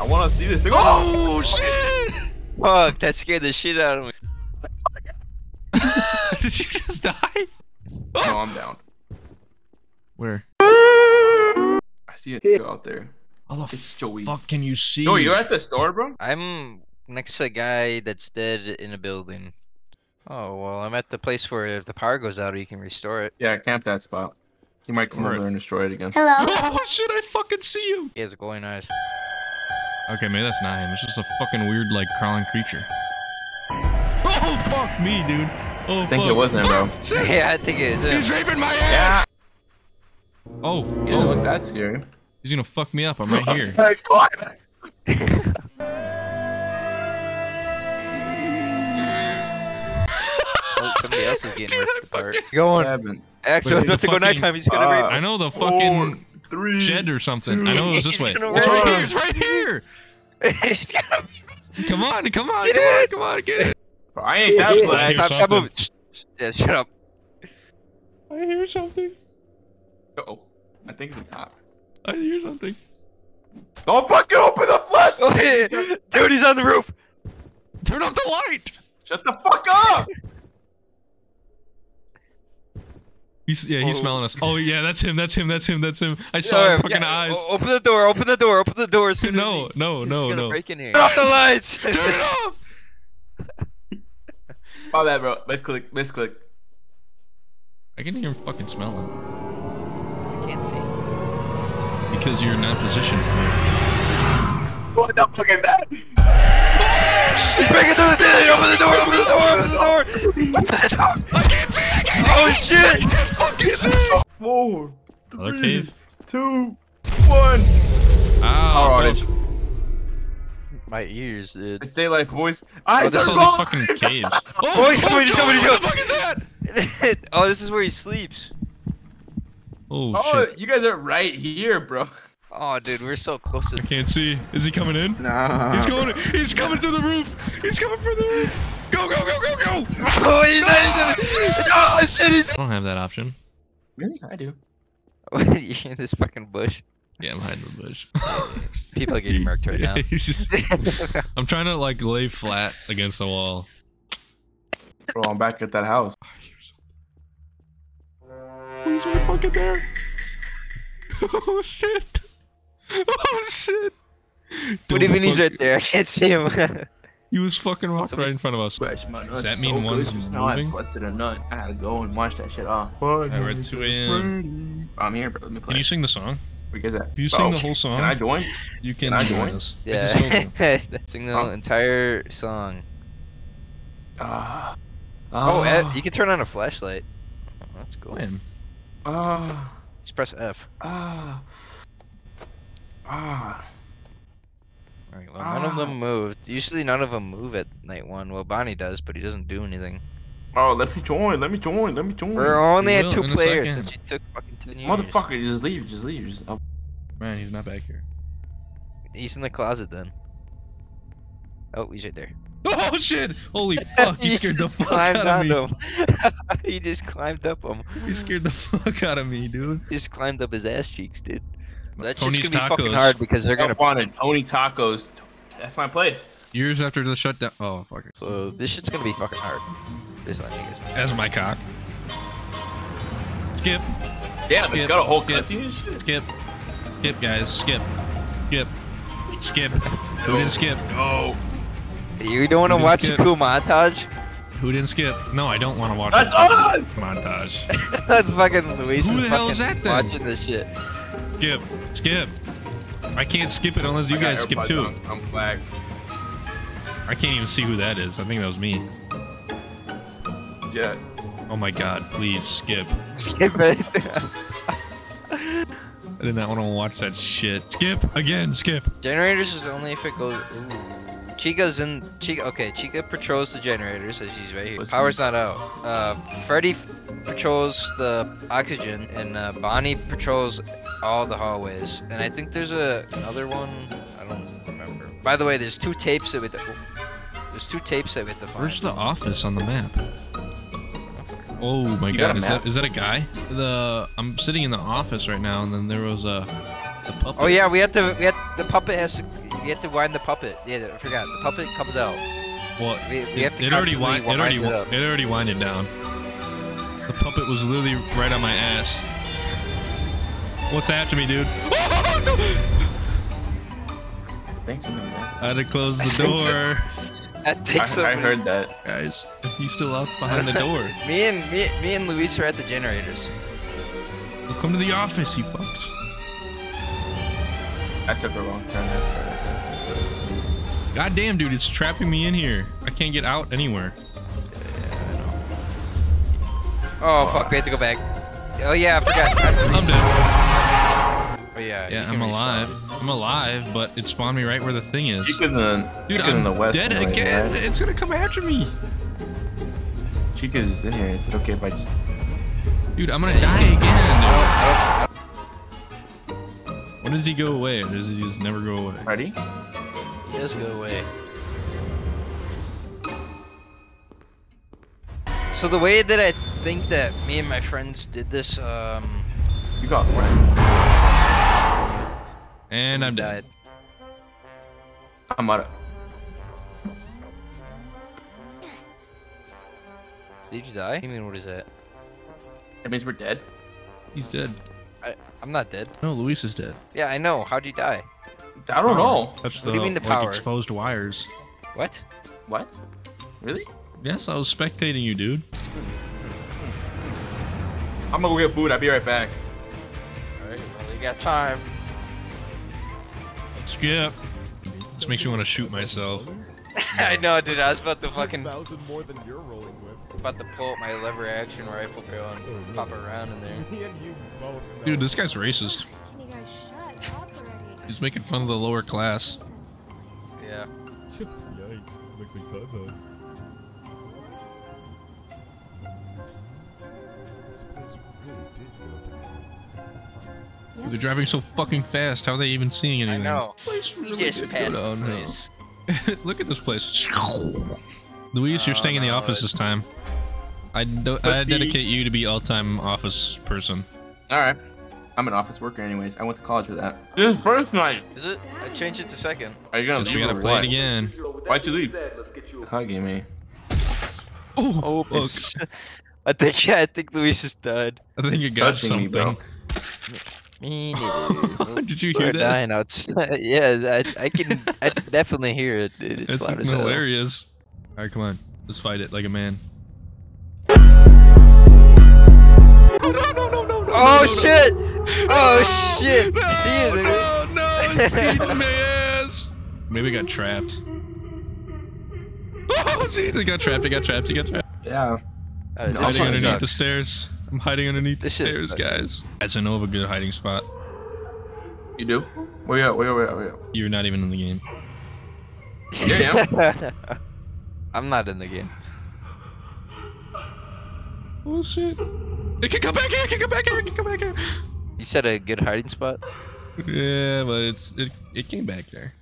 I want to see this thing. Oh, shit! Fuck, that scared the shit out of me. Did you just die? No, I'm down. Where? I see a nigga out there. Oh, it's Joey. Fuck, can you see? Joey, you're at the store, bro? I'm next to a guy that's dead in a building. Oh, well, I'm at the place where if the power goes out, you can restore it. Yeah, camp that spot. You might come over and destroy it again. Hello? Oh, shit, I fucking see you! He has glowing eyes. Okay, maybe that's not him. It's just a fucking weird, like, crawling creature. Oh, fuck me, dude. Oh, I think it was him, bro. Yeah, I think it is him. He's raping my ass! Yeah. Oh, you don't look that scary. He's gonna fuck me up. I'm right here. Nice climb. Oh, somebody else is getting ripped apart. Go on. Axel was about to go nighttime. He's gonna rape. I know the fucking shed or something. I know it was this way. It's right here. It's right here. Come on. Come on. Come on. Get it. I ain't that bad. Stop moving. Yeah, shut up. I hear something. Uh-oh. I think it's the top. I hear something. Don't fucking open the flashlight! Dude, he's on the roof! Turn off the light! Shut the fuck up! He's, yeah, he's smelling us. Oh, yeah, that's him, that's him, that's him, that's him. I saw his fucking eyes. Open the door, open the door, open the door as soon as he's gonna break in here. Turn off the lights! Turn it off! My bad, bro. Misclick, misclick. I can hear him fucking smelling. I can't see. Because you're not positioned for it. What the fuck is that? He's breaking through the ceiling! Open the door! Open the door! Open the door! Open the door! I can't see! I can't see! Oh shit! I can't fucking see! 4, 3, 2, 1. Ow! My ears, dude. It's daylight, boys. Eyes are gone! Fucking cage. Oh, boys, somebody's coming to go! What the fuck is that? Oh, this is where he sleeps. Oh shit. You guys are right here, bro. Oh, dude, we're so close. I can't see. Is he coming in? Nah. He's going. He's coming through the roof. He's coming through the roof. Go, go, go, go, go. Oh, he's shit. Oh, shit. He's... I don't have that option. Really? I do. You're in this fucking bush. Yeah, I'm hiding in the bush. People are getting murked right now. Just... I'm trying to, like, lay flat against the wall. Bro, I'm back at that house. He's right fucking there. Oh shit. Oh shit. What do you mean he's right there? I can't see him. He was fucking walking right in front of us. Does that mean one's moving? I busted a nut. I had to go and wash that shit off. I read 2 a.m. I'm here, bro. Let me play. Can you sing the song? Where is that? If you sing the whole song. Can I join? You can join us. Yeah. Sing the entire song. Oh, you can turn on a flashlight. That's cool. Just press F. Alright, well, none of them moved. Usually none of them move at night one. Well, Bonnie does, but he doesn't do anything. Oh, let me join, let me join, let me join. We're only at 2 players since you took fucking 10 years. Motherfucker, just leave, just leave. Just... Oh. Man, he's not back here. He's in the closet then. Oh, he's right there. Oh shit! Holy fuck, he scared the fuck out of me. He just climbed up him. He scared the fuck out of me, dude. He just climbed up his ass cheeks, dude. That's just gonna be fucking hard because they're gonna- Tony Tacos. That's my place. Years after the shutdown- Oh, fuck it. So, this shit's gonna be fucking hard. This line is. As my cock. Skip. Damn, it's got a whole cutscene and shit. Skip. Skip, guys. Skip. Skip. Skip. Who didn't skip? No. You don't want to watch a cool montage? Who didn't skip? No, I don't want to watch a cool montage. That's fucking Luis. Who the hell is that then? Watching this shit. Skip. Skip. I can't skip it unless you guys skip too. I'm flagged. I can't even see who that is. I think that was me. Yeah. Oh my god. Please skip. Skip it. I did not want to watch that shit. Skip. Again. Skip. Generators is only if it goes... Ooh. Chica's in. Chica. Okay, Chica patrols the generator, so she's right here. Power's not out. Freddy patrols the oxygen, and Bonnie patrols all the hallways. And I think there's another one. I don't remember. By the way, there's 2 tapes that we have to. There's 2 tapes that we have to find. Where's the office on the map? Oh my god, is that a guy? I'm sitting in the office right now, and then there was the puppet. Oh yeah, we have to. The puppet has to. we have to wind the puppet. Yeah, I forgot. The puppet comes out. Well, it already winded down. The puppet was literally right on my ass. What's after me, dude? Thanks, I had to close the door. I heard that, guys. He's still out behind the door. me and Luis are at the generators. Well, come to the office, you fucks. I took a wrong turn after. Goddamn, dude, it's trapping me in here. I can't get out anywhere. Yeah, I know. Oh, fuck, we have to go back. Oh, yeah, I forgot. I'm dead. Oh, yeah. Yeah, I'm alive. I'm alive, but it spawned me right where the thing is. Dude, I'm in the west dead again. Right? It's gonna come after me. Chica's in here. Is it okay if I just... Dude, I'm gonna die again. When does he go away? Or does he just never go away? Ready? He does go away. So the way that I think that me and my friends did this, You got one. And I'm dead. I'm out of... Did you die? I mean, what is that? That means we're dead? He's dead. I'm not dead. No, Luis is dead. Yeah, I know. How'd you die? I don't know. That's the, what do you mean the power? Like, exposed wires. What? What? Really? Yes, I was spectating you, dude. I'm gonna go get food. I'll be right back. Alright, well, you got time. Skip. This makes me want to shoot myself. I know, dude. I was about to fucking... more than you're rolling with. About to pull up my lever action rifle barrel and pop around in there. Dude, this guy's racist. He's making fun of the lower class. Yeah. Yikes. Looks like Todd's house. They're driving so fucking fast. How are they even seeing anything? I know. We just passed the place. Look at this place. Luis, you're staying in the office this time. I dedicate you to be all-time office person. Alright. I'm an office worker anyways. I went to college for that. This is first night! Is it? I changed it to second. Are you gonna leave? We gotta play it again. Why'd you leave? Hugging me. Oh, folks. I think Luis is dead. I think you got something. Me neither. Did you hear that? Dying outside. Yeah, I can definitely hear it, dude. It's loud as hell. Hilarious. Alright, come on. Let's fight it like a man. No, oh, shit! No. Oh, shit! No, see you, no, it's eating my ass! Maybe I got trapped. Oh, jeez, I got trapped. Yeah. I'm hiding underneath the stairs. Guys. Guys, I know of a good hiding spot. You do? Wait. You're not even in the game. Yeah, I am. I'm not in the game. Oh shit. It can come back here, You said a good hiding spot? Yeah, but it came back there.